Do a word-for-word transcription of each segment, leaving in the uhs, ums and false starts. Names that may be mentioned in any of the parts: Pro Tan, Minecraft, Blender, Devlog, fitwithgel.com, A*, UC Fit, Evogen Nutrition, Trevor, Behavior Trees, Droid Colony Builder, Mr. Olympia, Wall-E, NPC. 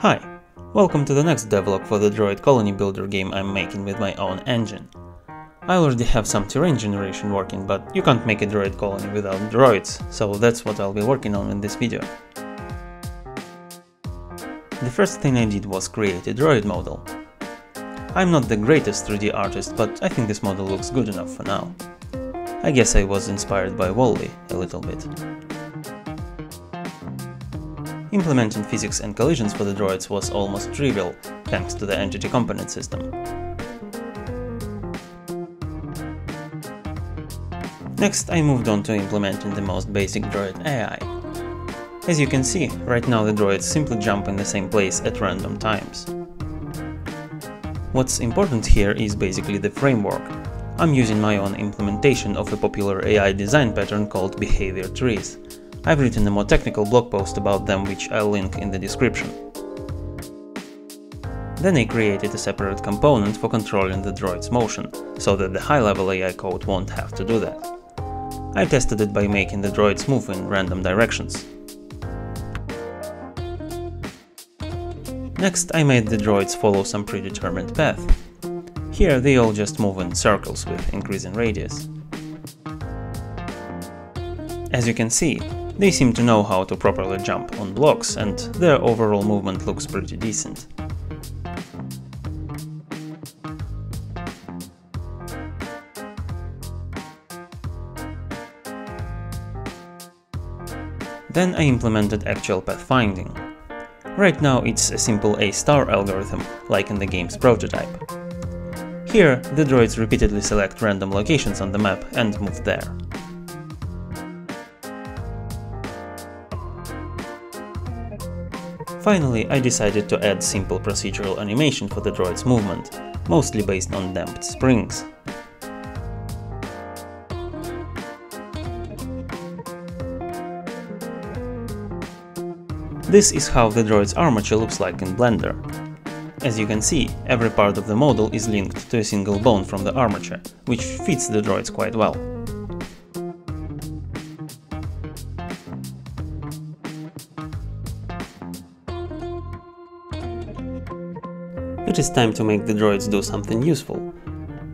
Hi, welcome to the next devlog for the Droid Colony Builder game I'm making with my own engine. I already have some terrain generation working, but you can't make a droid colony without droids, so that's what I'll be working on in this video. The first thing I did was create a droid model. I'm not the greatest three D artist, but I think this model looks good enough for now. I guess I was inspired by Wall-E a little bit. Implementing physics and collisions for the droids was almost trivial, thanks to the entity component system. Next, I moved on to implementing the most basic droid A I. As you can see, right now the droids simply jump in the same place at random times. What's important here is basically the framework. I'm using my own implementation of a popular A I design pattern called Behavior Trees. I've written a more technical blog post about them, which I'll link in the description. Then I created a separate component for controlling the droid's motion, so that the high-level A I code won't have to do that. I tested it by making the droids move in random directions. Next, I made the droids follow some predetermined path. Here they all just move in circles with increasing radius. As you can see, they seem to know how to properly jump on blocks, and their overall movement looks pretty decent. Then I implemented actual pathfinding. Right now it's a simple A star algorithm, like in the game's prototype. Here the droids repeatedly select random locations on the map and move there. Finally, I decided to add simple procedural animation for the droid's movement, mostly based on damped springs. This is how the droid's armature looks like in Blender. As you can see, every part of the model is linked to a single bone from the armature, which fits the droids quite well. It is time to make the droids do something useful.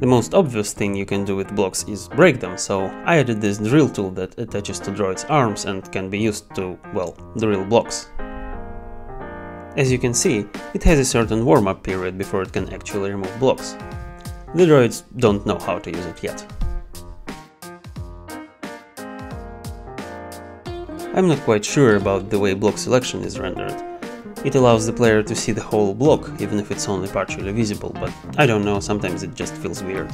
The most obvious thing you can do with blocks is break them, so I added this drill tool that attaches to droids' arms and can be used to, well, drill blocks. As you can see, it has a certain warm-up period before it can actually remove blocks. The droids don't know how to use it yet. I'm not quite sure about the way block selection is rendered. It allows the player to see the whole block, even if it's only partially visible, but I don't know, sometimes it just feels weird.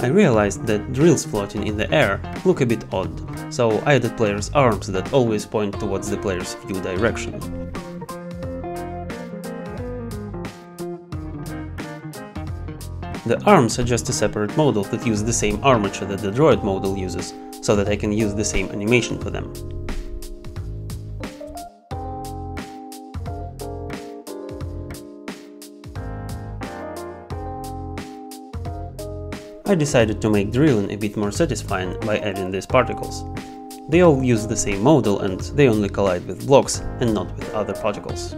I realized that drills floating in the air look a bit odd, so I added players' arms that always point towards the player's view direction. The arms are just a separate model that uses the same armature that the droid model uses, so that I can use the same animation for them. I decided to make drilling a bit more satisfying by adding these particles. They all use the same model and they only collide with blocks and not with other particles.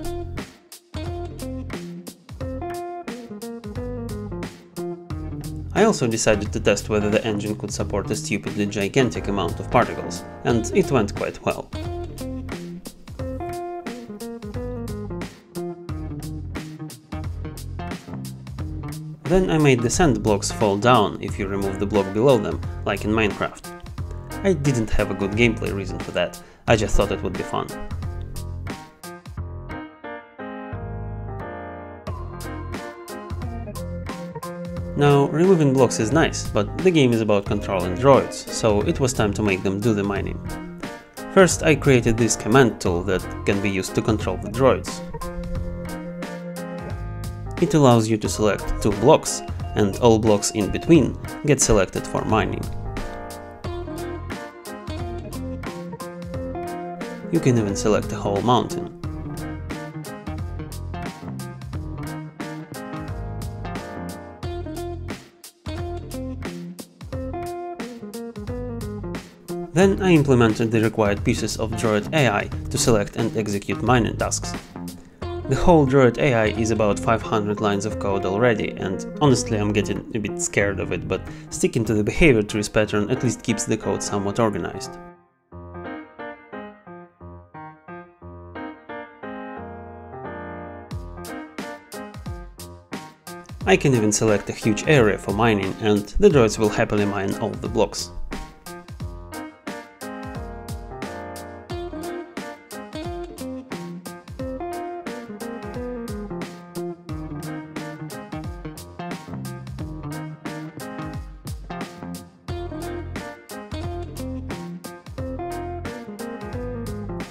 I also decided to test whether the engine could support a stupidly gigantic amount of particles, and it went quite well. Then I made the sand blocks fall down if you remove the block below them, like in Minecraft. I didn't have a good gameplay reason for that, I just thought it would be fun. Now, removing blocks is nice, but the game is about controlling droids, so it was time to make them do the mining. First, I created this command tool that can be used to control the droids. It allows you to select two blocks, and all blocks in between get selected for mining. You can even select a whole mountain. Then I implemented the required pieces of Droid A I to select and execute mining tasks. The whole Droid A I is about five hundred lines of code already, and honestly I'm getting a bit scared of it, but sticking to the behavior trees pattern at least keeps the code somewhat organized. I can even select a huge area for mining, and the droids will happily mine all the blocks.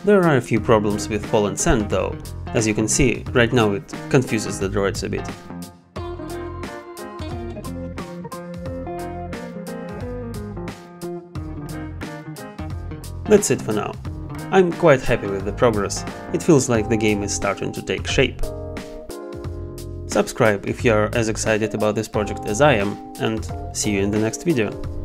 There are a few problems with fallen sand though. As you can see, right now it confuses the droids a bit. That's it for now. I'm quite happy with the progress. It feels like the game is starting to take shape. Subscribe if you're as excited about this project as I am, and see you in the next video.